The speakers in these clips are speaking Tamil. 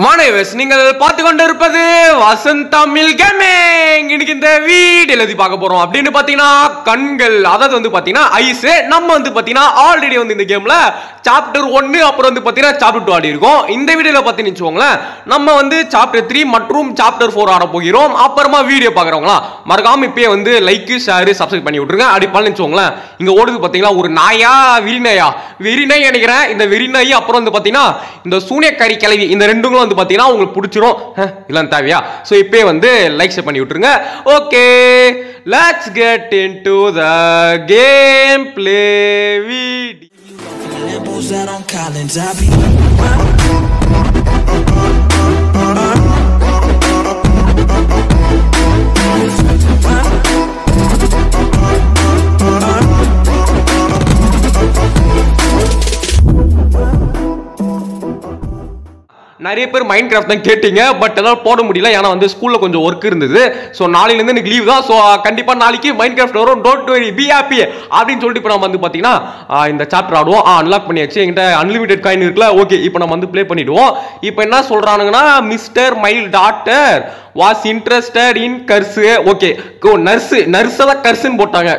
நாயா வந்து பாத்தீனா உங்களுக்கு பிடிச்சிரும் இல்லன்னு தேவையா சோ இப்போ வந்து லைக் ஷேர் பண்ணி விட்டுருங்க okay let's get into the game play video நிறைய பேர் Minecraft தான் கேட்டிங்க பட் என்னால போட முடியல ஏனா வந்து ஸ்கூல்ல கொஞ்சம் வர்க் இருந்தது சோ நாளையில இருந்து எனக்கு லீவ் தான் சோ கண்டிப்பா நாளைக்கு Minecraft வரும் டோன்ட் worry be happy அப்படினு சொல்லிட்டு இப்போ நாம வந்து பாத்தீனா இந்த சாப்டர் ஆடுவோம் அன்லாக் பண்ணியாச்சு என்கிட்ட அன்லிமிட்டட் காயின் இருக்குல ஓகே இப்போ நாம வந்து ப்ளே பண்ணிடுவோம் இப்போ என்ன சொல்றானுங்கனா mister mile daughter was interested in கர்ஸ் okay go nurse நர்ஸல கர்ஸ்னு போட்டாங்க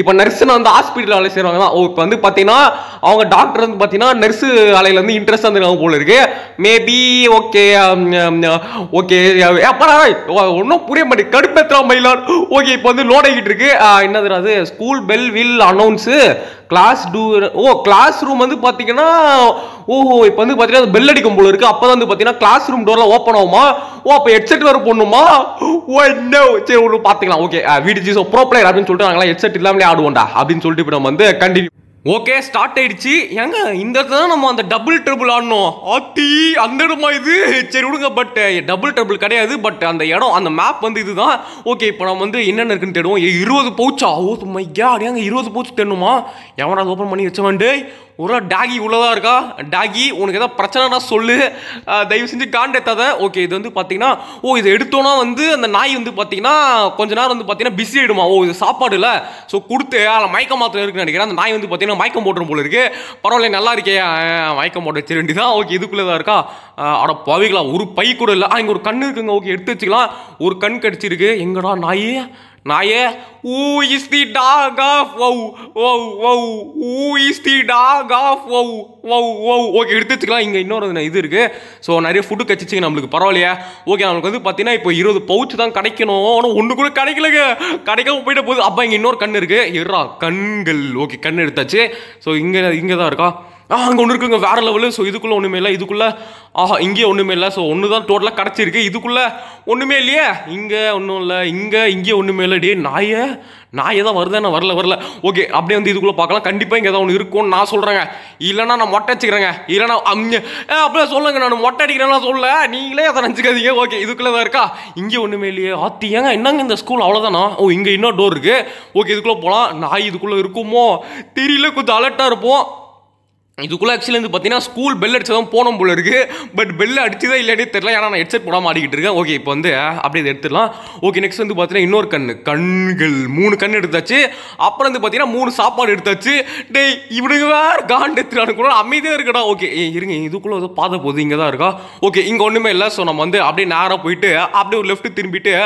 இப்போ நர்ஸ்னா வந்து ஹாஸ்பிடல்ல வேலை செய்றவங்க தான் இப்போ வந்து பாத்தீனா அவங்க டாக்டர் வந்து பாத்தீனா நர்ஸ் ஆளையில இருந்து இன்ட்ரஸ்ட் வந்துறாங்க போல இருக்கு மேபி ஓகே ஓகே அப்பற ஒண்ணு புரிய மாட்டேங்குது கடுப்பேத்ரா மயிலான் ஓகே இப்போ வந்து லோட் ஆகிட்டு இருக்கு என்னதுடா அது school bell will announce class two oh class room வந்து பாத்தீங்கன்னா ஓஹோ இப்போ வந்து பாத்தீங்கன்னா பெல் அடிக்கும் போல இருக்கு அப்பதான் வந்து பாத்தீங்கன்னா கிளாஸ் ரூம் டோர்ல ஓபன் ஆகுமா ஓ அப்ப ஹெட்செட் வர போணுமா ஓ நோ சரி ஒண்ணு பாத்துக்கலாம் ஓகே விடிஜிஸ் ப்ரோ பிளேயர் அப்படினு சொல்லிட்டு நாங்களா ஹெட்செட் இல்லாம ஆடுவோம்டா அப்படினு சொல்லிட்டு இப்போ நம்ம வந்து கண்டினியூ ஓகே ஸ்டார்ட் ஆயிடுச்சு ஏங்க இந்த இடத்துல தான் நம்ம அந்த டபுள் ட்ரிபிள் ஆடணும் ஆட்டி அந்த இடமா இது சரி விடுங்க பட் டபுள் ட்ரிபிள் கிடையாது பட் அந்த இடம் அந்த மேப் வந்து இதுதான் ஓகே இப்போ நம்ம வந்து என்னென்ன இருக்குன்னு தேடுவோம் 20 பவுச்சா ஓ மை காட் ஏங்க 20 பவுச் தேடணுமா எவனாவது ஓப்பன் பண்ணி வச்சவன்டே ஒரு டாகி உள்ளதாக இருக்கா டாகி உனக்கு எதாவது பிரச்சனைனா சொல்லு தயவு செஞ்சு காண்டேத்தாத ஓகே இது வந்து பார்த்தீங்கன்னா ஓ இதை எடுத்தோன்னா வந்து அந்த நாய் வந்து பார்த்தீங்கன்னா கொஞ்ச நேரம் வந்து பார்த்தீங்கன்னா பிஸி ஆகிடுமா ஓ இது சாப்பாடு இல்லை ஸோ கொடுத்து அதில் மயக்கம் மாத்திரம் இருக்குன்னு நினைக்கிறேன் அந்த நாய் வந்து பார்த்தீங்கன்னா மயக்கம் போட்டுரும் போல இருக்குது பரவாயில்ல நல்லா இருக்கே மயக்கம் போட்டு வச்சு ரெண்டு தான் ஓகே இதுக்குள்ளதாக இருக்கா அட பவிக்கலாம் ஒரு பை கூட இல்லை இங்கே ஒரு கண் இருக்குங்க ஓகே எடுத்து வச்சுக்கலாம் ஒரு கண் கடிச்சிருக்கு எங்கடா நாய் நாயே who is the dog of வவ் வவ் வவ் who is the dog of வவ் வவ் wow okay எடுத்துக்கலாம் இங்கே இன்னொரு இது இருக்குது ஸோ நிறைய ஃபுட்டு கிடச்சிச்சிங்க நம்மளுக்கு பரவாயில்லையா ஓகே நம்மளுக்கு வந்து பார்த்தீங்கன்னா இப்போ 20 பவுச் தான் கிடைக்கணும் ஆனால் ஒன்று கூட கிடைக்கலங்க கிடைக்காம போயிட்ட போகுது அப்போ இங்கே இன்னொரு கண் இருக்குது இரா கண்கள் ஓகே கண் எடுத்தாச்சு ஸோ இங்கே தான் இருக்கா அங்கே ஒன்று இருக்குங்க வேறு லெவலு ஸோ இதுக்குள்ளே ஒன்றுமே இல்லை இதுக்குள்ளே ஆஹா இங்கே ஒன்றுமே இல்லை ஸோ ஒன்று தான் டோட்டலாக கிடச்சிருக்கு இதுக்குள்ளே ஒன்றுமே இல்லையே இங்கே ஒன்றும் இல்லை இங்கே ஒன்றுமே இல்லை டே நாயை தான் வருதுண்ணா வரல ஓகே அப்படியே வந்து இதுக்குள்ளே பார்க்கலாம் கண்டிப்பாக இங்கே ஏதாவது ஒன்று இருக்கும்னு நான் சொல்கிறேங்க இல்லைனா நான் மொட்டை அடிச்சுக்கிறேங்க இல்லைனா அப்படியே சொல்லுங்க நான் மொட்டை அடிக்கிறேன்னா சொல்ல நீங்களே அதை நினச்சிக்காதீங்க ஓகே இதுக்குள்ளே தான் இருக்கா இங்கே ஒன்றுமே இல்லையே ஆத்தி ஏங்க என்னங்க இந்த ஸ்கூல் அவ்வளோதானா ஓ இங்கே இன்னொரு டோர் இருக்குது ஓகே இதுக்குள்ளே போகலாம் நாய் இதுக்குள்ளே இருக்குமோ தெரியல கொஞ்சம் அலர்ட்டாக இருப்போம் இதுக்குள்ளே ஆக்சுவலி வந்து பார்த்தீங்கன்னா ஸ்கூல் பெல் அடிச்சதான் போனோம் போல இருக்குது பட் பெல் அடிச்சுதான் இல்லைன்னே தெரியல ஏன்னா நான் ஹெட்செட் போடாமல் ஆடிக்கிட்டு இருக்கேன் ஓகே இப்போ வந்து அப்படியே இதை எடுத்துடலாம் ஓகே நெக்ஸ்ட் வந்து பார்த்தீங்கன்னா இன்னொரு கண்கள் 3 கண் எடுத்தாச்சு அப்புறம் வந்து பார்த்தீங்கன்னா 3 சாப்பாடு எடுத்தாச்சு டே இவனுக்கு வேறு காண்டு எடுத்துடானுக்குள்ள அமைதியாக இருக்கடா ஓகே இருங்க இதுக்குள்ளே ஏதோ பாதை போகுது இங்கே தான் இருக்கா ஓகே இங்கே ஒன்றுமே இல்லை ஸோ நம்ம வந்து அப்படியே நேராக போயிட்டு அப்படியே ஒரு லெஃப்ட்டு திரும்பிட்டு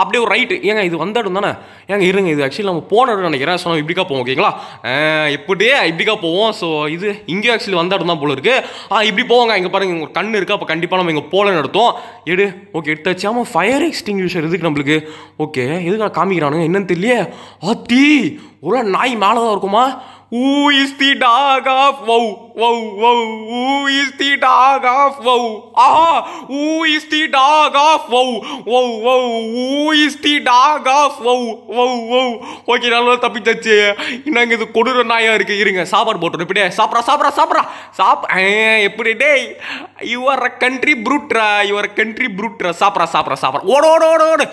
அப்படியே ஒரு ரைட்டு ஏங்க இது வந்த இடம் தானே ஏங்க இருங்க இது ஆக்சுவலி நம்ம போனோம்னு நினைக்கிறேன் ஸோ நம்ம இப்படிக்கா போவோம் ஓகேங்களா இப்படிக்கா போவோம் ஸோ இது இங்கே ஆக்சுவலி வந்த இடம் தான் போல இருக்கு இப்படி போவாங்க இங்கே பாருங்க இங்கே ஒரு கண் இருக்குது அப்போ கண்டிப்பாக நம்ம இங்கே போல நடத்தோம் எடு ஓகே எடுத்தாச்சு ஆமாம் ஃபயர் எக்ஸ்டிங்யூஷர் எதுக்கு நம்மளுக்கு ஓகே எதுக்கு நான் காமிக்கிறானுங்க என்னன்னு தெரியல ஆத்தி ஒரு நாய் மேலே தான் இருக்குமா who is the dog of வவ் வவ் வவ் who is the dog of வவ் Aha who is the dog of வவ் வவ் வவ் who is the dog of வவ் வவ் wow okay நல்லா தப்பிச்சாச்சு இன்னங்க இது கொடுற நாயா இருக்கு இருங்க சாப்பாடு போட்டுரு இப்படியே சாப்பிட்றா எப்படி டே யுவர் கண்ட்ரி ப்ரூட்ரா சாப்பிட்றா ஓடோடு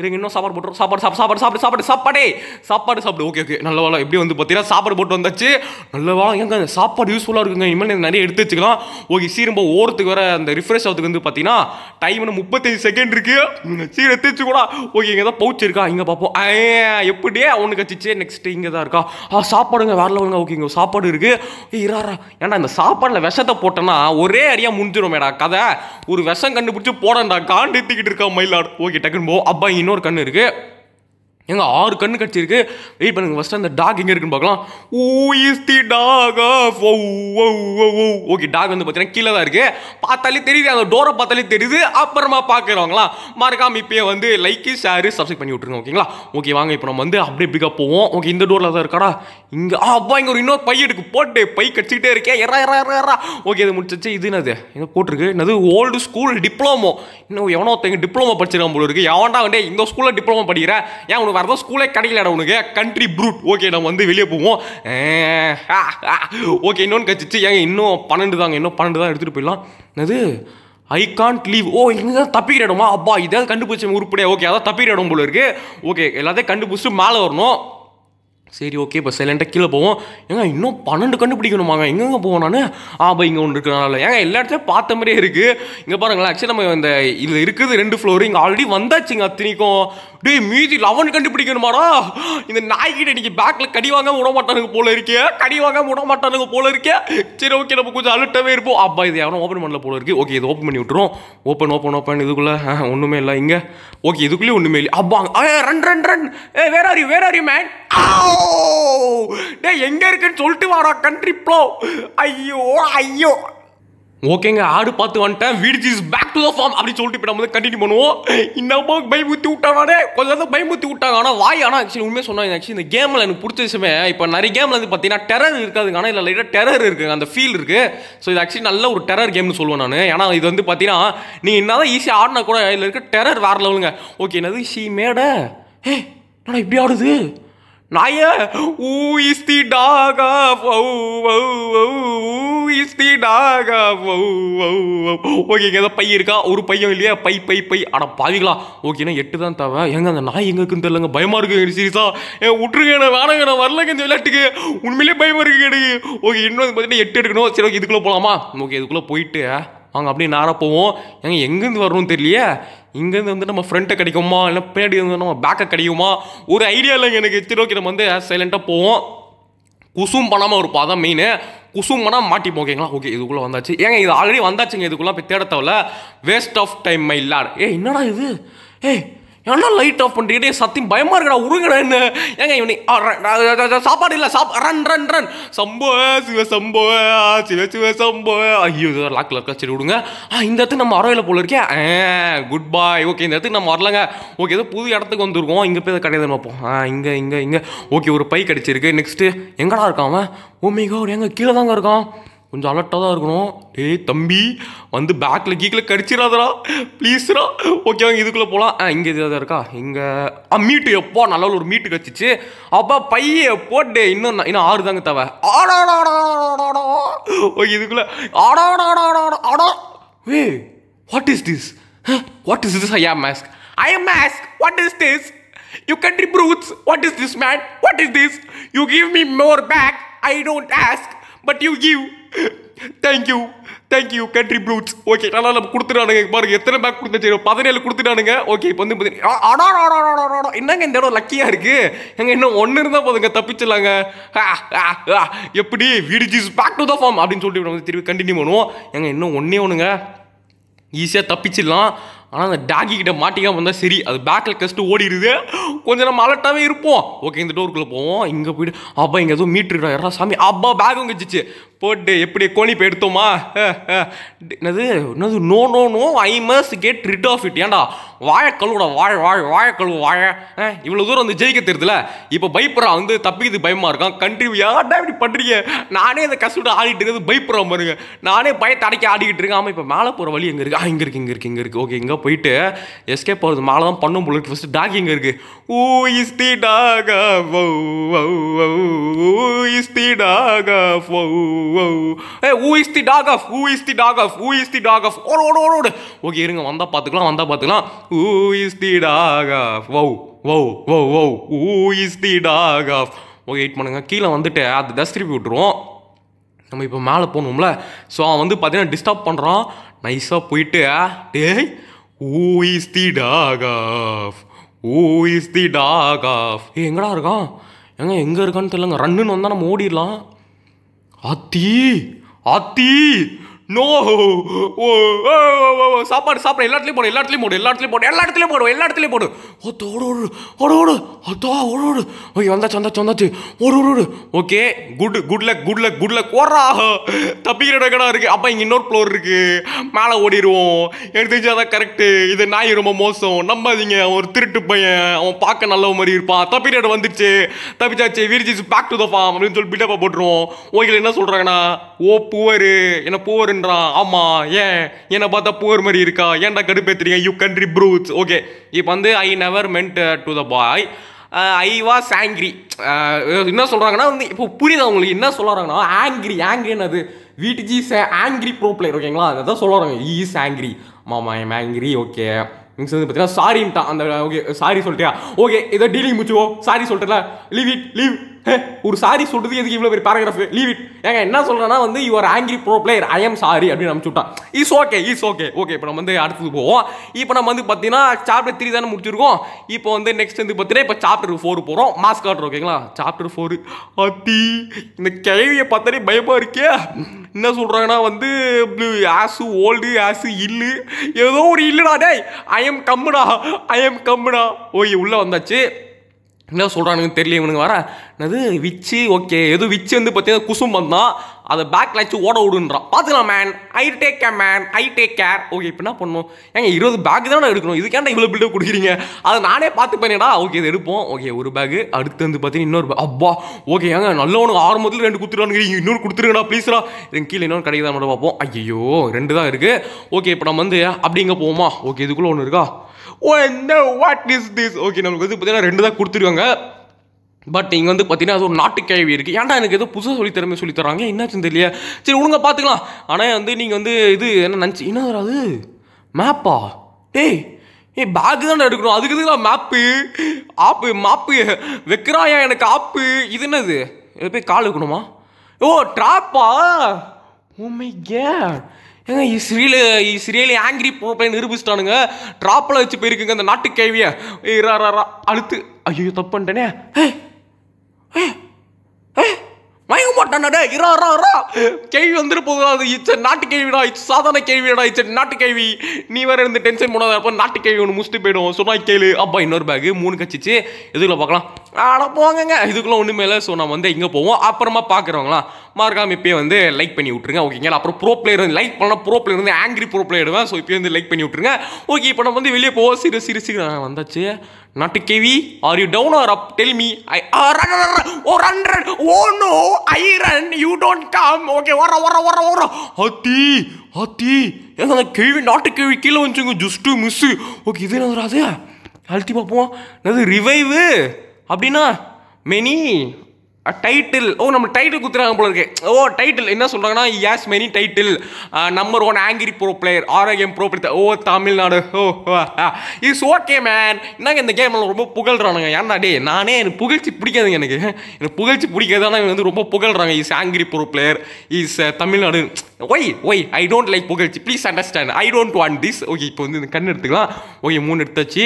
இருங்க இன்னும் சாப்பாடு போட்டுரு சாப்பாடு சாப்பிடு சாப்பாடு சாப்பிடு சாப்பாடு சாப்பாடு சாப்பிடு ஓகே ஓகே நல்ல வேலை எப்படி வந்து பார்த்தீங்கன்னா சாப்பாடு போட்டு வந்தாச்சு நல்லவா ஏங்க சாப்பாடு யூஸ்ஃபுல்லாக இருக்குங்க, இனிமேல் எனக்கு நிறைய எடுத்து வச்சுக்கலாம். ஓகே சீரம்ப ஓரத்துக்கு வர அந்த ரிஃப்ரெஷ் ஆகிறதுக்கு வந்து பார்த்தீங்கன்னா டைம்னு 35 செகண்ட் இருக்குது. சீரை எடுத்து கூட ஓகே இங்கே தான் பவுச் இருக்கா, இங்கே பார்ப்போம். எப்படியே அவனுக்கு கச்சிச்சே நெக்ஸ்ட்டு இங்கே தான் இருக்கா. சாப்பாடுங்க வேற லெவலுங்க. ஓகே இங்கே சாப்பாடு இருக்குது. இராரா ஏன்னா இந்த சாப்பாடில் விஷத்தை போட்டோன்னா ஒரே அடியாக முடிஞ்சிடும் மேடா கதை. ஒரு விஷம் கண்டுபிடிச்சி போடண்டா காண்டு எடுத்துக்கிட்டு இருக்கா மயிலாடு. ஓகே டக்குன்னு போ. அப்பா இன்னொரு கண்ணு இருக்குது. எங்க 6 கண்ணு கடிச்சிருக்கு. வெயிட் பண்ணுங்க, ஃபர்ஸ்ட் அந்த டாக் எங்கே இருக்குன்னு பார்க்கலாம். Who is the dog. Okay dog வந்து பார்த்தீங்கன்னா கீழே தான் இருக்குது. பார்த்தாலே தெரியுது, அந்த டோரை பார்த்தாலே தெரியுது. அப்புறமா பார்க்குறவங்களா மறக்காம இப்பயே வந்து லைக் ஷேரு சப்ஸ்கிரைப் பண்ணி விட்டுருங்க ஓகேங்களா. ஓகே வாங்க இப்போ நம்ம வந்து அப்படியே பிக்கா போவோம். ஓகே இந்த டோரில் தான் இருக்காடா. இங்கே அப்பா இங்கே ஒரு இன்னொரு பை எடுக்கு போட்டு பை கடிச்சிக்கிட்டே இருக்கேன். எறா. ஓகே இது முடிச்சிச்சு. இது என்னது எங்கே போட்டிருக்கு? என்னது ஓல்டு ஸ்கூல் டிப்ளமோ. இன்னும் எவனோ ஒருத்தங்க டிப்ளமோ படிச்சிருக்கான் போல இருக்குது. எவன்டா வந்து இந்த ஸ்கூலில் டிப்ளமோ படிக்கிறேன், ஏன் உனக்கு வரதான் ஸ்கூலே கிடைக்கலடா உனக்கு கண்ட்ரி ப்ரூட். ஓகே நம்ம வந்து வெளியே போவோம். ஓகே இன்னொன்று கட்சிச்சு. ஏங்க இன்னும் 12 தாங்க, இன்னும் 12 தான் எடுத்துகிட்டு போயிடலாம். என்னது ஐ கான்ட் லீவ். ஓ இங்கே தப்பிக்கிற இடமா? அப்பா இதாவது கண்டுபிடிச்ச உருப்படியா. ஓகே அதான் தப்பிக்கிற இடம் போல இருக்குது. ஓகே எல்லாத்தையும் கண்டுபிடிச்சிட்டு மேலே வரணும். சரி ஓகே இப்போ சைலண்ட்டாக கீழே போவோம். ஏங்க இன்னும் 12 கண்டுபிடிக்கணுமாங்க. எங்கெங்கே போவோம் நான்? அப்போ இங்கே ஒன்று இருக்கிறனால ஏங்க எல்லா இடத்துலையும் பார்த்த மாதிரியே இருக்குது. இங்கே பாருங்களேன், ஆக்சுவலி நம்ம இந்த இதில் இருக்குது 2 ஃப்ளோரு. இங்கே ஆல்ரெடி வந்தாச்சுங்க அத்தனைக்கும். டே மீதி 11 கண்டுபிடிக்கணுமாடா. இந்த நாய்கிட்ட இன்றைக்கி பேக்கில் கடி வாங்காமல் விட மாட்டானுங்க போல இருக்கே, சரி ஓகே நம்ம கொஞ்சம் அலர்ட்டாகவே இருப்போம். அப்பா இது யாரும் ஓப்பன் பண்ணல போல இருக்குது. ஓகே இது ஓப்பன் பண்ணி விட்டுரும். Open open open. இதுக்குள்ளே ஒன்றுமே இல்லை இங்கே. ஓகே இதுக்குள்ளேயே ஒன்றுமே இல்லை. அப்பா ரன் ரன் ரன். ஏ வேர் ஆர் யூ மேன்? எங்க இருக்குன்னு சொல்லிட்டு வாடா கண்ட்ரி ப்ளோ. ஐயோ ஐயோ. ஓகேங்க ஆடு பார்த்து வந்துட்டேன். வீடு is back to the form அப்படின்னு சொல்லிட்டு இப்போ நம்ம வந்து கண்டினியூ பண்ணுவோம். இன்னமா பயமுத்தி விட்டானே, கொஞ்சம் பயமுத்தி விட்டாங்க. ஆனால் வாய் ஆனால் ஆக்சுவலி உண்மையாக சொன்னாங்க. ஆக்சுவலி இந்த கேமில் எனக்கு பிடிச்ச விஷயமே இப்போ நிறைய கேமில் வந்து பார்த்தீங்கன்னா டெரர் இருக்காதுங்க. ஆனால் இல்லை லைட்டாக டெரர் இருக்குது, அந்த ஃபீல் இருக்குது. ஸோ இது ஆக்சுவலி நல்ல ஒரு டெரர் கேம்னு சொல்லுவேன் நான். ஏன்னா இது வந்து பார்த்தீங்கன்னா நீங்கள் என்ன தான் ஈஸியாக ஆடினா கூட இதில் இருக்க டெரர் வேறு லெவலுங்க. ஓகே என்னது ஷீ மேட ஏ நான் இப்படி ஆடுது நாயே. Who is the dog. Okay இங்கே ஏதாவது பை இருக்கா? ஒரு பையன் இல்லையா? பை ஆனால் பாதிக்கலாம். ஓகேண்ணா 8 தான் தேவை. எங்க அந்த நாய் எங்கே இருக்குன்னு தெரியலங்க. பயமாக இருக்குங்க சீரியஸா. ஏன் விட்டுருங்க நான் வேணாங்க, நான் வரலங்க இந்த விளையாட்டுக்கு. உண்மையிலே பயமாக இருக்கு எனக்கு. ஓகே இன்னும் பார்த்தீங்கன்னா 8 எடுக்கணும். சரி ஓகே இதுக்குள்ளே போகலாமா? ஓகே இதுக்குள்ளே போயிட்டு அவங்க அப்படியே நேராக போவோம். எங்கள் எங்கேருந்து வரணும்னு தெரியலையே. இங்கேருந்து வந்து நம்ம ஃப்ரண்ட்டை கிடைக்குமா, இல்லை பின்னாடி வந்து நம்ம பேக்கை கிடைக்குமா, ஒரு ஐடியா இல்லைங்க எனக்கு. சரி ஓகே நம்ம வந்து சைலண்ட்டாக போவோம். குசும் பண்ணாமல் இருப்போம், அதான் மெயின். குசும் பண்ணால் மாட்டிப்போம் ஓகேங்களா. ஓகே இதுக்குள்ளே வந்தாச்சு. ஏங்க இது ஆல்ரெடி வந்தாச்சுங்க. இதுக்குள்ளே போய் தேட தேவையில்ல, waste of time my lord. ஏ என்னடா இது? ஏய் ஏன்னா லைட் ஆஃப் பண்ணிக்கிட்டே சத்தியம் பயமாக இருக்கடா. உருங்கடா என்ன ஏங்க இவனி சாப்பாடு இல்லை run run run Shambho Shiva Shambho. ஐயோ லாக் சரி விடுங்க. இந்த இடத்துக்கு நம்ம வரவில்லை போல இருக்கேன். குட் பாய். ஓகே இந்த இடத்துக்கு நம்ம வரலங்க. ஓகே ஏதோ புது இடத்துக்கு வந்துருக்கோம். இங்கே போய் கிடையாது பார்ப்போம். இங்கே ஓகே ஒரு பை கிடைச்சிருக்கு. நெக்ஸ்ட்டு எங்கடா இருக்கான்? ஓமேகா எங்கே கீழே தாங்க இருக்கான். கொஞ்சம் அலர்ட்டாக தான் இருக்கணும். டேய் தம்பி வந்து பேக்கில் கீக்கில் கடிச்சிடாதரா ப்ளீஸ்ரா. ஓகே வாங்க இதுக்குள்ளே போகலாம். இங்கே இதாக இருக்கா? இங்கே மீட்டு எப்போ நல்ல ஒரு மீட்டு கடிச்சிச்சு. அப்பா பைய போட்டு இன்னும் 6 தாங்க தேவை. ஆடாடாடாடாடா. ஓகே இதுக்குள்ளே ஆடாடாடாடாடா. ஏ what is this? What is this? I am mask. What is this? You country fruits. What is this man? What is this? You give me more back. I don't ask but you give. Thank you country ப்ளூட்ஸ். Okay நல்லா நம்ம கொடுத்துட்டானுங்க. பாருங்க எத்தனை பேக் கொடுத்துச்சு, 17 கொடுத்துட்டானுங்க. ஓகே இப்போ வந்து ஆடா என்னங்க இந்த இடம் லக்கியாக இருக்குது. எங்கள் இன்னும் 1 இருந்தால் போதுங்க தப்பிச்சிடலாங்க. எப்படி வீடு is back to the form அப்படின்னு சொல்லிட்டு நம்ம வந்து திருப்பி கண்டினியூ பண்ணுவோம். எங்கள் இன்னும் 1 ஈஸியாக தப்பிச்சிடலாம். ஆனால் அந்த டாகி கிட்ட மாட்டிக்காமல் வந்தால் சரி. அது பேக்கில் கஸ்ட்டு ஓடிடுது. கொஞ்சம் நம்ம அலர்ட்டாகவே இருப்போம். ஓகே இந்த டோருக்குள்ளே போவோம். இங்கே போய்ட்டு அப்பா இங்கே எதுவும் மீட்ருக்கா? யாரா சாமி அப்பா பேக்கும் கச்சிச்சு போட்டு எப்படி கோணி போய் எடுத்தோமா? என்னது no I must get rid of it. ஏன்டா வாழைக்கழுவோட வாழை இவ்வளோ தூரம் வந்து ஜெயிக்க தெரியுதுல. இப்போ பயப்புறா வந்து தப்பிக்கிறது பயமாக இருக்கான். கண்ட்ரி யார்டா இப்படி பண்ணுறீங்க? நானே அந்த கஷ்டத்தை ஆடிட்டு இருக்கிறது பயப்புறா பாருங்க. நானே பயத்தை அடைக்க ஆடிக்கிட்டு இருக்கேன். ஆமாம் இப்போ மேலே போகிற வழி எங்கே இருக்குது? இங்கே இருக்குது. ஓகே இங்கே போயிட்டு எஸ்கேப் போகிறது மேலே தான் பண்ணும் போல. ஃபஸ்ட்டு டாக் இங்கே இருக்குது. Who is the dog. Hey, who is the dog of? ஓடு. ஓகே இருங்க வந்தா பாத்துக்கலாம். Who is the dog of? Wow. Who is the dog of? Okay wait பண்ணுங்கள். கீழே வந்துட்டு அது டஸ்ட் திருப்பி விட்டுருவோம். நம்ம இப்போ மேலே போகணும்ல. ஸோ அவன் வந்து பார்த்தீங்கன்னா டிஸ்டர்ப் பண்ணுறான். நைஸாக போயிட்டு டேய் who is the dog of, who is the dog of. ஏ எங்கடா இருக்கான், எங்க எங்கே இருக்கான்னு தெரியலங்க. ரன்னுன்னு வந்தால் நம்ம ஓடிடலாம். ஆத்தி ஆத்தி நோ சாப்பாடு சாப்பிட எல்லாத்துலேயும் போடு, எல்லாத்துலேயும் போடு, எல்லாத்துலேயும் போடு, எல்லா இடத்துலையும் போடுவோம், எல்லா இடத்துலையும் போடு. ஓத்த ஓட ஓடு ஓட ஓடு அத்தா ஓட ஓடு. ஓகே வந்தாச்சு வந்தாச்சு வந்தாச்சு ஓட ஓடு. Okay good good luck good luck good luck. ஓடுறா தப்பிக்கிற இடக்கடா இருக்குது. அப்போ இங்கே இன்னொரு ஃப்ளோர் இருக்குது, மேலே ஓடிடுவோம். எனக்கு தெரிஞ்சாதான் கரெக்டு. இது நாய் ரொம்ப மோசம், நம்பாதீங்க. அவன் ஒரு திருட்டு பையன், அவன் பார்க்க நல்ல மாதிரி இருப்பான். தப்பிக்கிற இடம் வந்துடுச்சு, தப்பிச்சாச்சு. வீரிச்சு பேக் டு த ஃபார்ம் அப்படின்னு சொல்லி பில்டப்பாக போட்டுருவோம். ஓகே என்ன சொல்கிறாங்கன்னா ஓ பூவர் என்ன பூவர். ஆமா ஏன் என்ன பார்த்தா போர் மாதிரி இருக்கா, ஏன்டா கடுப்பேத்துறீங்க யூ கண்ட்ரி ப்ரூட்ஸ். ஓகே இப்போ வந்து I never meant to the boy, I was angry. என்ன சொல்கிறாங்கன்னா வந்து இப்போ புரியுது அவங்களுக்கு என்ன சொல்கிறாங்கன்னா ஆங்கிரி. ஆங்கிரின்னு அது வீட்டுக்கு இஸ் ஆங்கிரி ப்ரோ பிளேயர். ஓகேங்களா அதான் சொல்கிறாங்க ஈ இஸ் ஆங்கிரி. மாமா I am angry. Okay mix வந்து பார்த்தீங்கன்னா சாரின்ட்டான் அந்த. ஓகே சாரி சொல்லிட்டியா, ஓகே இதை டீலிங் முடிச்சுவோ. சாரி சொல்லிட்டல லீவ் இட் லீவ். ஒரு சாரி சொல்றது எதுக்கு இவ்வளோ பெரிய பேராகிராஃப், லீவ் இட். ஏங்க என்ன சொல்கிறேன்னா வந்து you are angry bro player I am sorry அப்படின்னு அனுப்பிச்சுட்டான். Is okay is okay. Okay இப்போ நம்ம வந்து அடுத்து போவோம். இப்போ நம்ம வந்து பார்த்தீங்கன்னா சாப்டர் 3 தானே முடிச்சிருக்கோம். இப்போ வந்து நெக்ஸ்ட் வந்து பார்த்தீங்கன்னா இப்போ சாப்டர் 4 போகிறோம். மாஸ் காட்டுறோம். ஓகேங்களா சாப்டர் 4. அத்தி இந்த கேள்வியை பார்த்தாலே பயமாக இருக்கே. என்ன சொல்கிறாங்கன்னா வந்து ஆசு ஓல்டு ஆசு இல்லு ஏதோ ஒரு இல்லுடா. டே ஐ எம் கம்முடா ஐ எம் கம்முடா. ஓகே உள்ளே வந்தாச்சு. என்ன சொல்கிறானுங்க தெரியல இவனுங்க. வர என்னது விச்சு. ஓகே எது விச்சு வந்து பார்த்தீங்கன்னா குசும் வந்தான், அதை பேக்கில் ஆச்சு ஓட விடுன்றான். பார்த்துக்கலாம் man I take care man I take care. Okay இப்போ என்ன பண்ணணும், ஏங்க 20 பேக் தான் எடுக்கணும், இதுக்கேண்டா இவ்வளோ பில்டப் கொடுக்குறீங்க, அதை நானே பார்த்துப்பேனேடா. ஓகே இது எடுப்போம். ஓகே ஒரு பேக்கு அடுத்து வந்து பார்த்தீங்கன்னா இன்னொரு பேக். அப்பா ஓகே ஏங்க நல்லவனுக்கு ஆரம்பத்தில் 2 கொடுத்துருவானுங்க, இன்னொரு கொடுத்துருங்கடா ப்ளீஸ்டா. எங்கள் கீழே இன்னொரு கிடைக்குதா மட்டும் பார்ப்போம். ஐயோ 2 தான் இருக்குது. ஓகே இப்போ நம்ம வந்து அப்படிங்க போவோமா. ஓகே இதுக்குள்ளே ஒன்று இருக்கா. ஓ என்ன வாட் இஸ் திஸ். ஓகே நம்மளுக்கு வந்து பார்த்தீங்கன்னா 2 தான் கொடுத்துருக்காங்க. பட் இங்கே வந்து பார்த்தீங்கன்னா அது ஒரு நாட்டு கேள்வி இருக்குது. ஏன்டா எனக்கு ஏதோ புதுசாக சொல்லித்தரமே சொல்லித்தராங்க, என்னாச்சுன்னு தெரியல. சரி ஒழுங்காக பார்த்துக்கலாம். ஆனால் வந்து நீங்கள் வந்து இது என்ன நினச்சி என்ன வராது மேப்பா. டேய் ஏ பேக்கு தான் எடுக்கணும், அதுக்கு இதுதான் மேப்பு ஆப்பு மாப்பு வைக்கிறாயா எனக்கு ஆப்பு. இது என்னது எது போய் கால் வைக்கணுமா. ஓ ட்ராப்பா. ஓ மை காட் ஏங்க இஸ்ரேலி ஆங்கிரி போய் நிரூபிச்சிட்டானுங்க. ட்ராப்பில் வச்சு போயிருக்குங்க அந்த நாட்டு கேள்வியை. அடுத்து ஐயோ தப்பு பண்ணிட்டேனே. மயங்க மாட்டானே இரா கேள்வி வந்துட்டு போகுதா. அது இட்ஸ் நாட்டு கேள்விடா, இட்ஸ் சாதாரண கேள்விடா, இட்ஸ் நாட்டு கேள்வி. நீ வேறு இருந்து டென்ஷன் போடாத, அப்போ நாட்டு கேள்வி ஒன்று முடிச்சுட்டு போயிடும் சொன்னால் கேளு. அப்பா இன்னொரு பேக்கு 3 கட்சிச்சு. இதுக்குள்ள பார்க்கலாம். ஆனால் போவாங்க இதுக்குள்ளே ஒன்றுமே இல்லை. ஸோ நான் வந்து இங்கே போவோம். அப்புறமா பார்க்குறவங்களா மார்க்காம இப்போயே வந்து லைக் பண்ணி விட்ருங்க. ஓகேங்களா அப்புறம் ப்ரோ பிளேயர் வந்து லைக் பண்ணலாம். ப்ரோ பிளேயர் வந்து ஆங்கிரி ப்ரோ பிளேயர்டுவேன். ஸோ இப்போயே வந்து லைக் பண்ணி விட்ருங்க. ஓகே இப்போ நம்ம வந்து வெளியே போவோம். சிறு வந்தாச்சு நாட்டு கேவி. Are you down or up tell me. I run run oh no I run you don't come. Okay வர வர வர வர ஹத்தி ஹத்தி ஏங்க அந்த கேள்வி நாட்டு கேள்வி கீழே வந்துச்சுங்க ஜஸ்ட்டு மிஸ்ஸு. ஓகே இது என்ன வராது அழுத்தி பார்ப்போம். என்னது ரிவைவு அப்படின்னா மெனி டைட்டில். ஓ நம்ம டைட்டில் குத்துறாங்க போல இருக்கு. ஓ டைட்டில் என்ன சொல்கிறாங்கன்னா as many title number 1 angry bro player ஆரோக்கியம் bro player. Oh Tamil Nadu oh is okay man. என்னங்க இந்த கேம் ரொம்ப புகழ்றானுங்க. ஏன்னா டே நானே எனக்கு புகழ்ச்சி பிடிக்காதுங்க, எனக்கு புகழ்ச்சி பிடிக்காது. ஆனால் வந்து ரொம்ப புகழ்றாங்க is angry bro player is Tamil Nadu. Why I don't like புகழ்ச்சி, please understand I don't want this. Okay இப்போ வந்து இந்த கண் எடுத்துக்கலாம். ஓகே 3 எடுத்தாச்சு.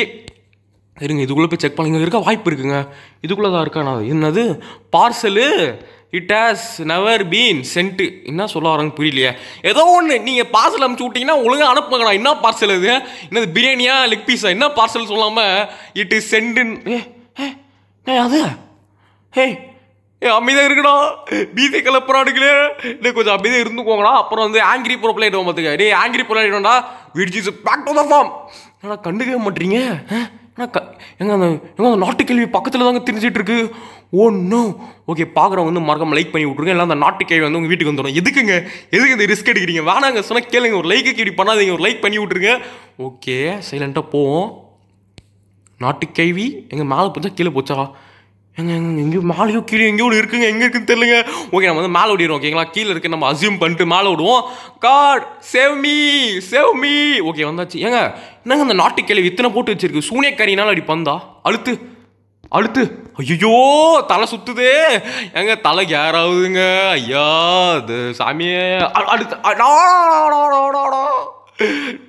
இருங்க இதுக்குள்ளே போய் செக் பண்ணுங்க, இருக்க வாய்ப்பு இருக்குங்க. இதுக்குள்ளே தான் இருக்காண்ணா. என்னது parcel it has never been sent. என்ன சொல்ல வராங்க புரியலையே. ஏதோ ஒன்று நீங்கள் பார்சல் அனுப்பிச்சி விட்டிங்கன்னா ஒழுங்காக அனுப்புங்கண்ணா. என்ன பார்சல் இது, என்னது பிரியாணியா லெக் பீஸா, என்ன பார்சல் சொல்லாமல் இட் இஸ் சென்டுன்னு. ஏ அது ஹே ஏ அமைதியாக இருக்குடா, பீதி கலப்புறாடுங்களே. இல்லை கொஞ்சம் அமைதியாக இருந்துக்கோங்கண்ணா. அப்புறம் வந்து ஆங்கிரி பொருட்களை இடுவோம் பார்த்துக்க. டே ஆங்கிரி பொருளை இடுவோம்டா விடிச்சு பேக் டு த ஃபார்ம். ஏன்னா கண்டுக்கவே மாட்டீங்க. எங்க அந்த நாட்டு கேள்வி பக்கத்தில் தாங்க தெரிஞ்சிட்டு இருக்கு. ஒன்றும் ஓகே பார்க்குறவங்க வந்து மறக்காம லைக் பண்ணி விட்ருங்க. இல்லை அந்த நாட்டு கேள்வி வந்து உங்கள் வீட்டுக்கு வந்துடும். எதுக்கு இந்த ரிஸ்க் எடுக்கிறீங்க, வேணாங்க சொன்னால் கேளுங்க. ஒரு லைக்கு கேள்வி பண்ணாதீங்க, ஒரு லைக் பண்ணி விட்ருங்க. ஓகே சைலண்ட்டாக போவோம். நாட்டு கேள்வி எங்கள் மேலே போச்சா கீழே போச்சா, எங்கே எங்கே எங்கேயோ மேலேயோ கீழே எங்கேயோ ஒன்று இருக்குங்க, எங்கே இருக்குன்னு தெரியலங்க. ஓகே நம்ம வந்து மேலே ஓடிடுவோம். ஓகேங்களா கீழே இருக்குது நம்ம அசியூம் பண்ணிட்டு மேலே விடுவோம். God save me save me. Okay வந்தாச்சு. ஏங்க என்னங்க அந்த நாட்டு கேள்வி இத்தனை போட்டு வச்சிருக்கு, சூனியக்காரினால அப்படி பந்தா அழுத்து அடுத்து ஐயோ தலை சுத்துது எங்க தலை யாராவதுங்க ஐயா அது சாமியே அடுத்து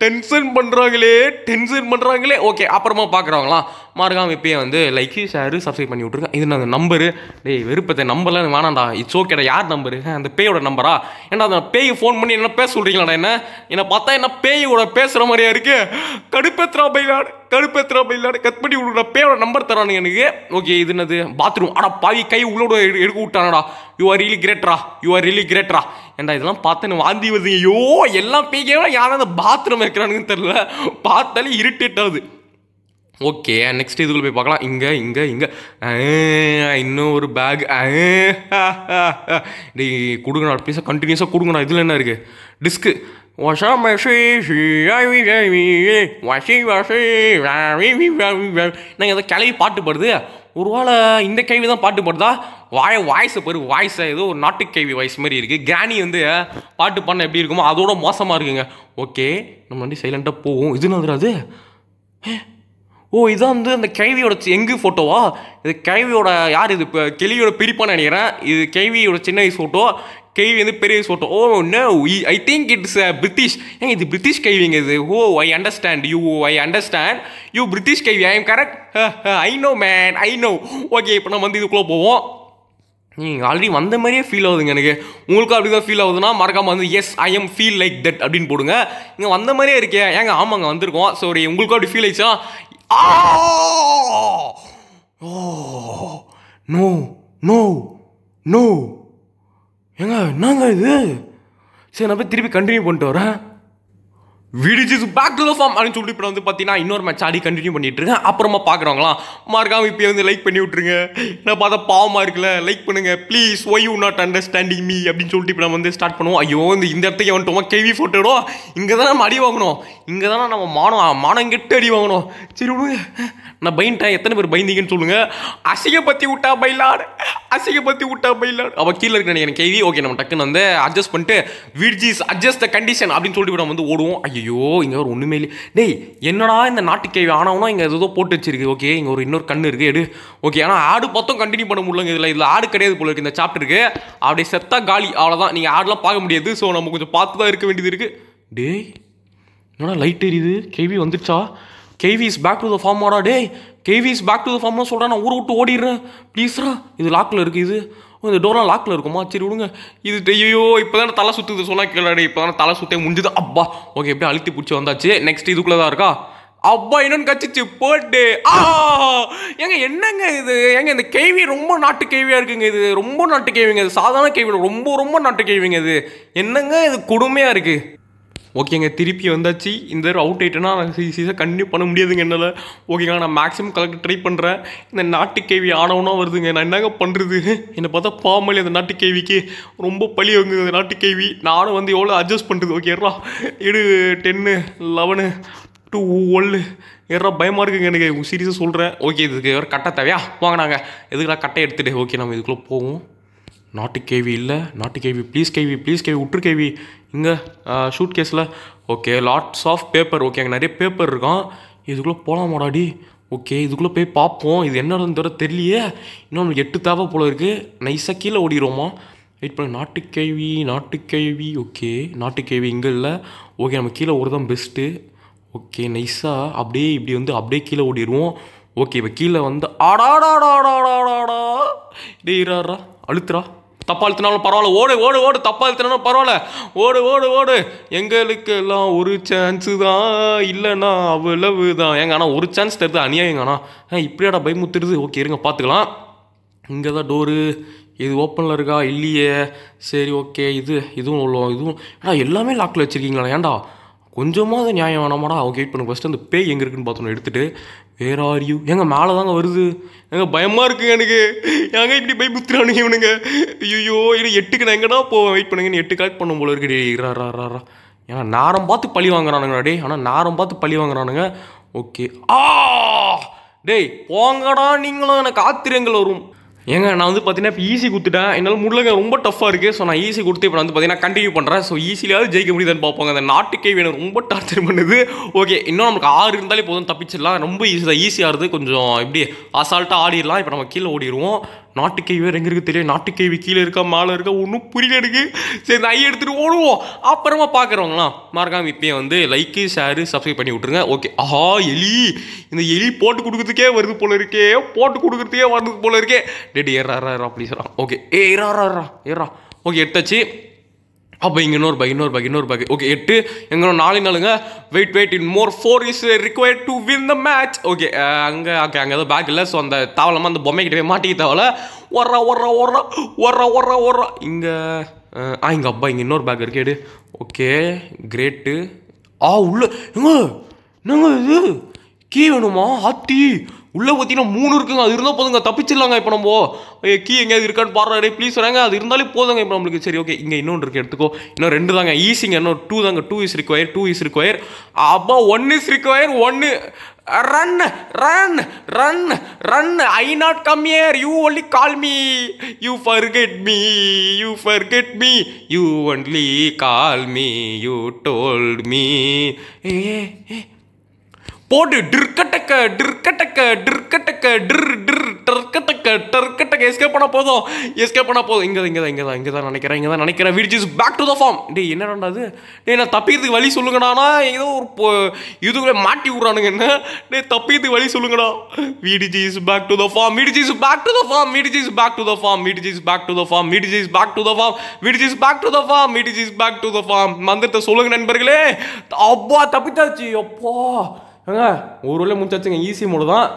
டென்ஷன் பண்ணுறாங்களே ஓகே அப்புறமா பார்க்குறாங்களா மறக்காம இப்பயே வந்து லைக் ஷேரு சப்ஸ்கிரைப் பண்ணி விட்ருங்க. இது நான் அந்த நம்பரு டேய் வெறுப்பத்தை நம்பர்லாம் வேணாண்டா இட்ஸ் ஓகேடா. யார் நம்பரு அந்த பேயோட நம்பரா? ஏன்னா அந்த பேய் ஃபோன் பண்ணி என்ன பேச சொல்கிறீங்களாடா என்ன என்னை பார்த்தா என்ன பேயோட பேசுகிற மாதிரியா இருக்குது கடுப்பேத்துறா பைலாடு கட் பண்ணி விடுடா பேயோட நம்பர் தரானு எனக்கு. ஓகே இது என்னது பாத்ரூம் ஆடா பாவி கை உள்ளோட எடுக்க விட்டானடா யூ ஆர் ரியலி கிரேட்ரா ஏன்டா இதெல்லாம் பார்த்தேன்னு வாந்தி வருது ஐயோ எல்லாம் பேய்க்கவே யாரும் அந்த பாத்ரூம் இருக்கிறானுங்கன்னு தெரில பார்த்தாலே இரிட்டேட் ஆகுது. ஓகே நெக்ஸ்ட் இதுக்குள்ளே போய் பார்க்கலாம். இங்கே இன்னும் ஒரு பேக் டி கொடுங்கண்ணா ப்ளீஸாக கண்டினியூஸாக கொடுங்கண்ணா. இதில் என்ன இருக்குது டிஸ்க்கு வசா மசி வசி வசி நாங்கள் ஏதோ கிளவி பாட்டு பாடுது ஒரு வேளை இந்த கேள்வி தான் பாட்டு பாடுதா வாய்ஸை பாரு வாய்ஸை ஏதோ ஒரு நாட்டு கேள்வி வாய்ஸ் மாதிரி இருக்குது. கிராணி வந்து பாட்டு பாடினா எப்படி இருக்குமோ அதோட மோசமாக இருக்குங்க. ஓகே நம்ம வந்து சைலண்ட்டாக போவோம். இது நதுராது ஓ இதான் வந்து அந்த கேள்வியோட எங்கு ஃபோட்டோவா இது கேள்வியோட யார் இது இப்போ கேள்வியோட பிரிப்பான்னு நினைக்கிறேன். இது கேள்வியோட சின்ன வயசு ஃபோட்டோ கேள்வி வந்து பெரிய வயசு photo. Oh no I think it's British ஏங்க இது பிரிட்டிஷ் கேள்விங்க இது. Oh I understand you British கேள்வி I am correct I know man. Okay இப்போ நம்ம வந்து இதுக்குள்ளே போவோம். நீங்கள் ஆல்ரெடி வந்த மாதிரியே ஃபீல் ஆகுதுங்க எனக்கு. உங்களுக்கும் அப்படி தான் ஃபீல் ஆகுதுன்னா மறக்காமல் வந்து yes I am feel like that அப்படின்னு போடுங்க. இங்கே வந்த மாதிரியே இருக்கே ஏங்க ஆமாங்க வந்திருக்கோம் சாரி உங்களுக்கும் அப்படி ஃபீல் ஆயிடுச்சா நோ நோ நோ ஏங்க என்னங்க இது சரி நான் போய் திருப்பி கண்டினியூ பண்ணிட்டு வரேன். விடிஜிஸ் பேக் டு த ஃபார்ம் அப்படின்னு சொல்லி இப்போ வந்து பார்த்தீங்கன்னா இன்னொரு மேட்ச் ஆடி கண்டினியூ பண்ணிட்டு இருக்கேன். அப்புறமா பார்க்குறவங்களாம் மறக்காம இப்போ வந்து லைக் பண்ணி விட்ருங்க. நான் பார்த்தா பாவமாக இருக்குல்ல லைக் பண்ணுங்கள் please why you not understanding me அப்படின்னு சொல்லிட்டு இப்போ நம்ம வந்து ஸ்டார்ட் பண்ணுவோம். ஐயோ இந்த இடத்துக்கு வந்துட்டோமா கேவி ஃபோட்டோடும் இங்கே தானே நம்ம அடி வாங்கணும் இங்கே தானே நம்ம மானம் கெட்டு அடி வாங்கணும். சரி விடுங்க நான் பயந்துட்டேன் எத்தனை பேர் பயந்தீங்கன்னு சொல்லுங்கள். அசிங்கப்படுத்தி விட்டா பைலாடு அவள் கீழே இருக்கு நினைக்கிறேன் கேவி. ஓகே நம்ம டக்குன்னு வந்து அட்ஜஸ்ட் பண்ணிட்டு விடிஜிஸ் அட்ஜஸ்ட் த கண்டிஷன் அப்படின்னு சொல்லிட்டு நம்ம வந்து ஓடுவோம். ஐயோ இங்கே ஒரு ஒன்றுமே இல்லை டேய் என்னடா இந்த நாட்டுக்கேவி ஆனவனா இங்கே ஏதோ போட்டு வச்சிருக்கு. ஓகே இங்கே ஒரு இன்னொரு கண்ணு இருக்குது எடு ஓகே ஆனால் ஆடு பார்த்தோம் கண்டினியூ பண்ண முடியலங்க இதில் ஆடு கிடையாது போல இருக்குது இந்த சாப்டருக்கு அப்படியே செத்தா காலி அவ்வளோதான் நீங்கள் ஆடெலாம் பார்க்க முடியாது. ஸோ நம்ம கொஞ்சம் பார்த்து தான் இருக்க வேண்டியது இருக்குது. டேய் என்னடா லைட் எரியுது கேவி வந்துடுச்சா KV is back to the form ஆடா டே KV is back to the ஃபார்ம்லாம் சொல்கிறேன் நான் ஊரை விட்டு ஓடிடுறேன் ப்ளீஸ்ரா. இது லாக்கில் இருக்குது இது இந்த டோர்லாம் லாக்கில் இருக்குமா சரி விடுங்க இது ஐயோ இப்போ தானே தலை சுற்றுது சொன்னால் கேள்வி இப்போ தானே தலை சுற்றே முடிஞ்சுது அப்பா. ஓகே எப்படியும் அழுத்தி பிடிச்சி வந்தாச்சு. நெக்ஸ்ட் இதுக்குள்ளே தான் இருக்கா அப்பா என்னன்னு கச்சிச்சு போட்டு ஏங்க என்னங்க இது ஏங்க இந்த கேள்வி ரொம்ப நாட்டு கேள்வியாக இருக்குங்க இது ரொம்ப நாட்டு கேள்விங்க இது சாதாரண கேள்வி ரொம்ப நாட்டு கேள்விங்க இது என்னங்க இது கொடுமையாக இருக்குது. ஓகேங்க திருப்பி வந்தாச்சு. இந்த அவுட் ஆகிட்டேன்னா சீசை கண்டினியூ பண்ண முடியாதுங்க என்னால். ஓகேங்க நான் மேக்ஸிமம் கலெக்ட் ட்ரை பண்ணுறேன். இந்த நாட்டு கேள்வி ஆனவனா வருதுங்க நான் என்னங்க பண்ணுறது என்னை பார்த்தா பாமலி அந்த நாட்டு கேள்விக்கு ரொம்ப பழி வந்து அந்த நாட்டு கேள்வி நானும் வந்து எவ்வளோ அட்ஜஸ்ட் பண்ணுறது. ஓகே ஏறா எடு 10 11 2 1 ஏறா பயமாக இருக்குங்க எனக்கு சீரியஸாக சொல்கிறேன். ஓகே இதுக்கு வேறு கட்டை தேவையா வாங்கினாங்க எதுக்குடா கட்டை எடுத்துகிட்டு. ஓகே நம்ம இதுக்குள்ளே போவோம். நாட்டு கேவி இல்லை நாட்டு கேவி ப்ளீஸ் கேவி உற்று கேவி இங்கே ஷூட் கேஸில் okay lots of paper okay அங்கே நிறைய பேப்பர் இருக்கான் இதுக்குள்ளே போகலாமாடாடி. ஓகே இதுக்குள்ளே போய் பார்ப்போம் இது என்னன்னு தவிர தெரியலையே இன்னொன்று 8 தேவை போல் இருக்குது. நைஸாக கீழே ஓடிடுவோமா வெயிட் பண்ண நாட்டு கேவி ஓகே நாட்டு கேவி இங்கே இல்லை ஓகே நம்ம கீழே ஓடுதான் பெஸ்ட்டு. ஓகே நைஸாக இப்படி வந்து கீழே ஓடிடுவோம். ஓகே இப்போ கீழே வந்து ஆடாடாடாடாடாடா டே இராடா அழுத்துறா தப்பா அழுத்தினாலும் பரவாயில்ல ஓடு தப்பா அழுத்தினாலும் பரவாயில்ல ஓடு எங்களுக்கெல்லாம் ஒரு சான்ஸு தான் இல்லைண்ணா அவ்வளவு தான் எங்க ஆனால் ஒரு சான்ஸ் தருது அணியா எங்கண்ணா இப்படியாடா பயமுத்துடுது. ஓகே இருங்க பார்த்துக்கலாம். இங்கே தான் டோரு இது ஓப்பனில் இருக்கா இல்லையே சரி ஓகே இதுவும் ஏன்னா எல்லாமே லாக்கில் வச்சுருக்கீங்களா ஏன்டா கொஞ்சமாக அது நியாயம் வேணாமாடா. ஓகே வெயிட் பண்ணு ஃபஸ்ட்டு அந்த பேய் எங்கே இருக்குன்னு பார்த்தோன்னு எடுத்துகிட்டு வேற ஆரியும் எங்கள் மேலே தாங்க வருது எங்கள் பயமாக இருக்குங்க எனக்கு எங்கே இப்படி போய் புத்துறானுங்க இவனுங்க ஐயோ இல்லை 8க்கு நான் எங்கேனா போவேன் வெயிட் பண்ணுங்கன்னு 8 கலெக்ட் பண்ணும் போல இருக்கு ரா ஏன்னா நேரம் பார்த்து பழி வாங்குறானுங்க டே ஆனால் நேரம் பார்த்து பழி வாங்குறானுங்க. ஓகே டேய் போங்கடா நீங்களும் எனக்கு ஆத்திரங்கள் வரும் ஏங்க நான் வந்து பார்த்தீங்கன்னா இப்போ ஈஸி கொடுத்துட்டேன். என்னால் முடியலங்க, ரொம்ப டஃப்பாக இருக்குது. ஸோ நான் ஈஸி கொடுத்து இப்போ நான் வந்து பார்த்தீங்கன்னா கண்டினியூ பண்ணுறேன். ஸோ ஈஸியாவது ஜெயிக்க முடியுதுன்னு பார்ப்போங்க. அந்த நாட்டுக்கே வேணும் ரொம்ப டார்ச்சர் பண்ணுது. ஓகே, இன்னும் நமக்கு 6 இருந்தாலே போதும், தப்பிச்சிடலாம். ரொம்ப ஈஸியாக இருக்குது. கொஞ்சம் இப்படி அசால்ட்டாக ஆடிடலாம். இப்போ நம்ம கீழே ஓடிடுவோம். நாட்டுக்கேவி வேறு எங்கே இருக்குது தெரியல. நாட்டுக்கேவி கீழே இருக்கா மேலே இருக்கா ஒன்றும் புரியல எனக்கு. சரி, இந்த ஐ எடுத்துகிட்டு ஓடுவோம். அப்புறமா பார்க்குறவங்களா மார்க்காம இப்போயே வந்து லைக்கு ஷேரு சப்ஸ்கிரைப் பண்ணி விட்ருங்க. ஓகே, ஆஹா எலி, இந்த எலி போட்டு கொடுக்குறதுக்கே வருது போல இருக்கே, போட்டு கொடுக்குறதுக்கே வருது போல இருக்கே. டேடி ஏறா ஏறா ப்ளீஸ் ரா. ஓகே ஏறா. ஓகே எடுத்தாச்சு. அப்போ இங்கே இன்னொரு பக். ஓகே 8 எங்கனோ 4 நாளுங்க. Wait in more 4 is required to win the match. Okay அங்கே ஏதோ பேக் இல்லை. ஸோ அந்த தவளமாக அந்த பொம்மைக்கிட்ட போய் மாட்டிக்க தவளை ஒர்றா இங்கே இங்கே அப்பா இங்கே இன்னொரு பேக் இருக்கேடு. Okay great. உள்ள என்னங்க இது கீ வேணுமா? ஆத்தி உள்ளே பார்த்தீங்கன்னா 3 இருக்குங்க. அது இருந்தால் போதுங்க, தப்பிச்சிடலாங்க. இப்போ நம்ம கீ எங்கேயாவது இருக்கான்னு பாடுறாரு ப்ளீஸ் வராங்க. அது இருந்தாலே போதுங்க இப்போ நம்மளுக்கு. சரி ஓகே, இங்கே இன்னொன்று இருக்குது, எடுத்துக்கோ. இன்னும் 2 தாங்க ஈஸிங்க. இன்னும் 2 தாங்க. 2 இஸ் ரிக்வயர். அப்போ 1 is required 1. run I not come here, you only call me, you forget me, you only call me, you told me. Hey. போடு டிர்க்கட்டக்க எஸ்கேப் பண்ண போதும். இங்கே தான் நினைக்கிறேன். விட் is back to the form. டே என்னடா அது, டே நான் தப்பிக்கிறதுக்கு வழி சொல்லுங்கடாண்ணா. ஏதோ ஒரு இதுக்குள்ளே மாட்டி விட்றானுங்க. என்ன டே தப்பிக்கிறதுக்கு வழி சொல்லுங்கடா. விட் is back to the form. மந்திரத்தை சொல்லுங்க நண்பர்களே. அப்பா தப்பித்தாச்சு. அப்பா ஏங்க ஒரு வேளை முடிச்சாச்சுங்க. ஈஸி மோடு தான்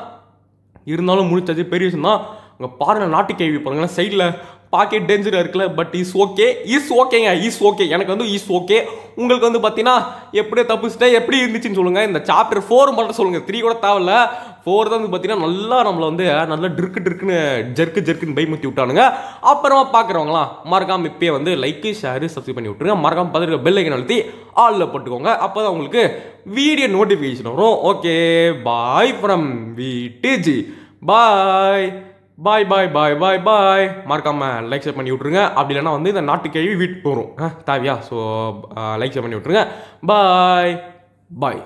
இருந்தாலும் முடிச்சாச்சு, பெரிய விஷயம் தான். அங்கே பாருங்கள், நாட்டு கேள்வி பாருங்களேன். சைடில் பாக்கெட் டேஞ்சராக இருக்குல்ல. பட் இஸ் ஓகேங்க. எனக்கு வந்து இஸ் ஓகே. உங்களுக்கு வந்து பார்த்தீங்கன்னா எப்படியே தப்பிச்சுட்டா எப்படி இருந்துச்சுன்னு சொல்லுங்கள். இந்த சாப்டர் 4 மட்டும் சொல்லுங்கள். 3 கூட தேவையில்ல. 4 தான் வந்து பார்த்தீங்கன்னா நல்லா நம்மளை வந்து நல்லா ட்ருக்குன்னு ஜர்க்குன்னு பயமுத்தி விட்டானுங்க. அப்புறமா பார்க்குறவங்களாம் மறக்காமல் இப்போயே வந்து லைக்கு ஷேரு சப்ஸ்கிரைப் பண்ணி விட்டுருங்க. மறக்காமல் பார்த்துட்டு பெல் ஐக்கன் அழுத்தி ஆளில் போட்டுக்கோங்க. அப்போ தான் உங்களுக்கு வீடியோ நோட்டிஃபிகேஷன் வரும். Okay bye from VTG. Bye. மறக்காமல் லைக் ஷேர் பண்ணி விட்ருங்க. அப்படி இல்லைன்னா வந்து இந்த நாட்டு கேள்வி வீட்டு போகிறோம் தேவையா. ஸோ லைக் ஷேர் பண்ணி விட்ருங்க. பாய்.